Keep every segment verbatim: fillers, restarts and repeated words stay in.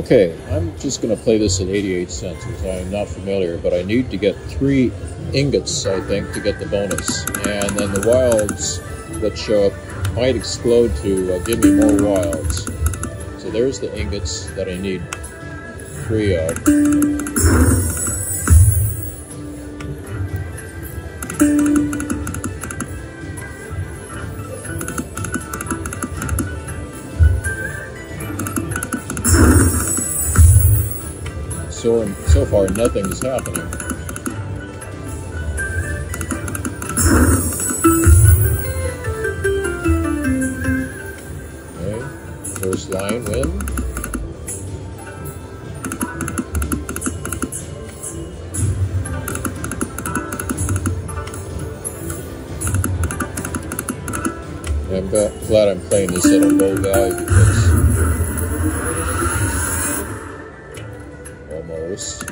Okay, I'm just going to play this at eighty-eight cents. I'm not familiar, but I need to get three ingots, I think, to get the bonus. And then the wilds that show up might explode to uh, give me more wilds. So there's the ingots that I need three of. So, so far, nothing is happening. Okay, first line win. I'm glad I'm playing this at a low value because almost.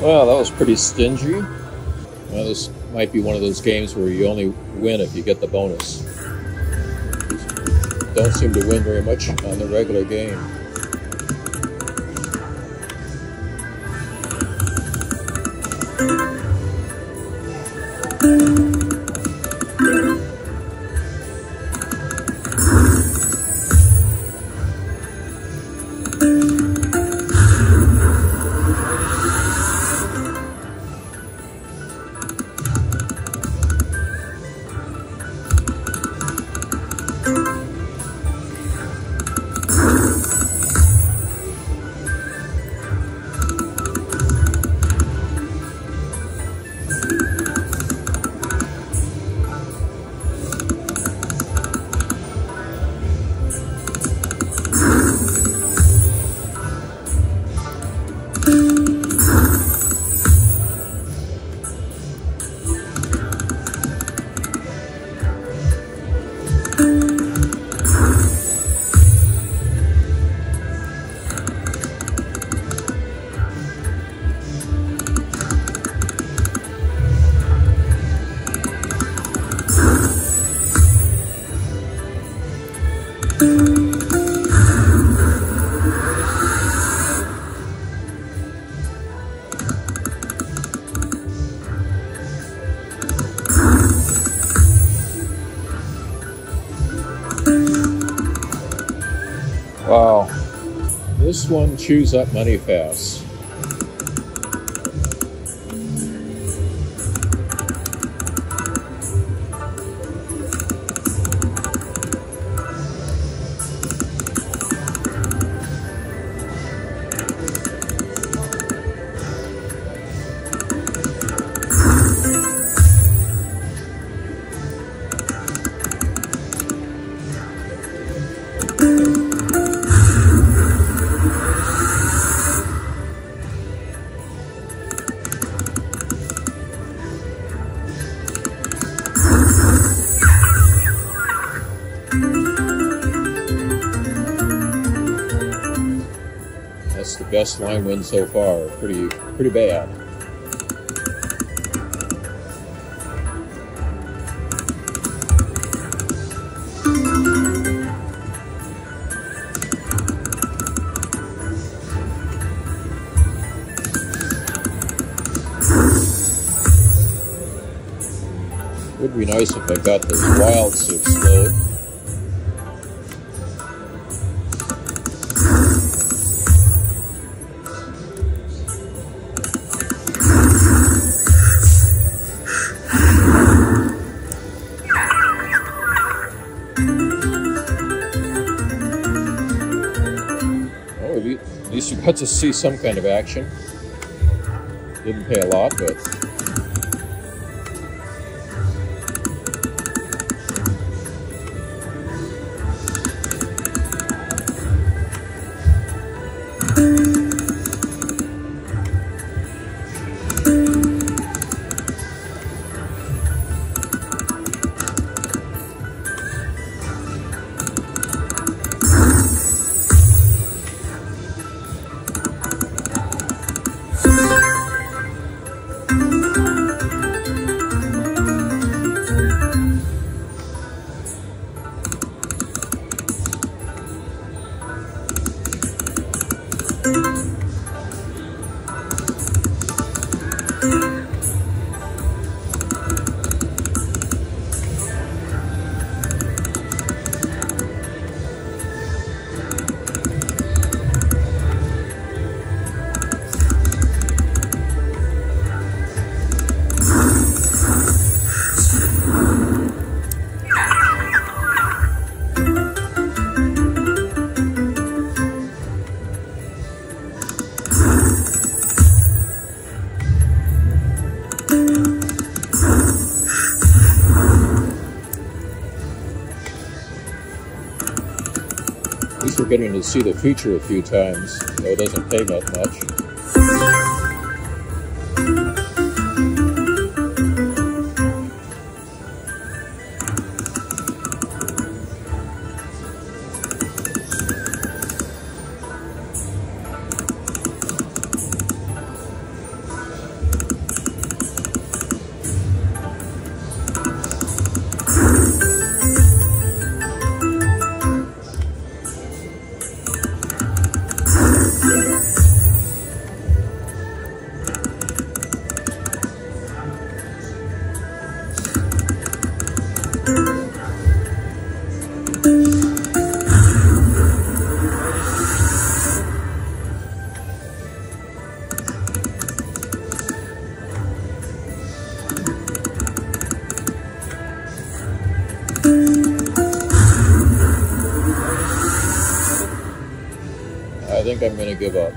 Well, that was pretty stingy. Well, this might be one of those games where you only win if you get the bonus. Don't seem to win very much on the regular game. Wow, this one chews up money fast. The best line win so far, pretty pretty bad. Would be nice if I got the wilds to explode. least we got to see some kind of action. Didn't pay a lot, but we're getting to see the feature a few times, though it doesn't pay that much. I think I'm going to give up.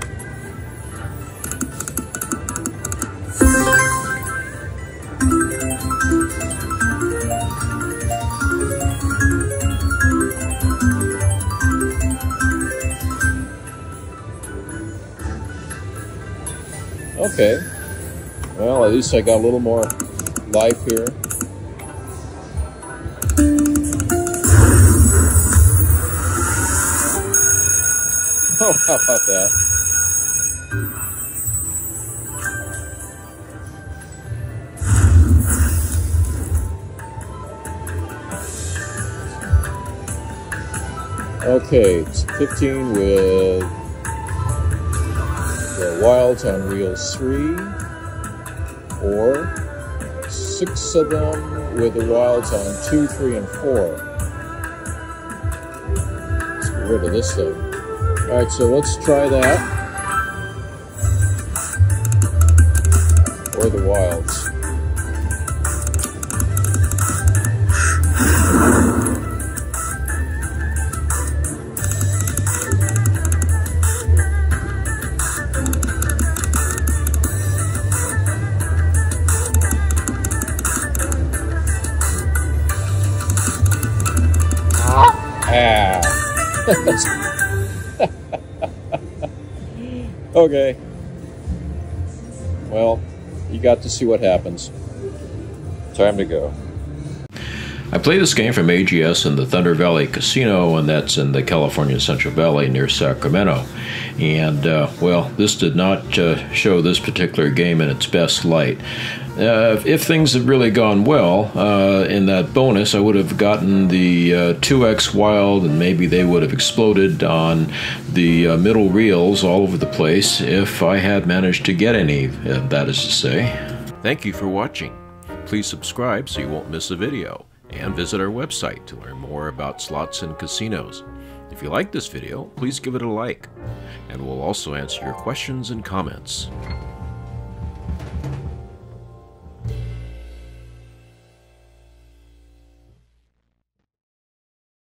Okay. Well, at least I got a little more life here. Oh, how about that? Okay, it's fifteen with the wilds on reel three, or six of them with the wilds on two, three, and four. Let's get rid of this thing. All right, so let's try that, or the wilds. Ah. Okay, well, you got to see what happens. Time to go. I play this game from A G S in the Thunder Valley Casino, and that's in the California Central Valley near Sacramento. And, uh, well, this did not uh, show this particular game in its best light. Uh, if things had really gone well uh, in that bonus, I would have gotten the uh, two X wild, and maybe they would have exploded on the uh, middle reels all over the place if I had managed to get any, uh, that is to say. Thank you for watching. Please subscribe so you won't miss a video, and visit our website to learn more about slots and casinos. If you like this video, please give it a like, and we'll also answer your questions and comments.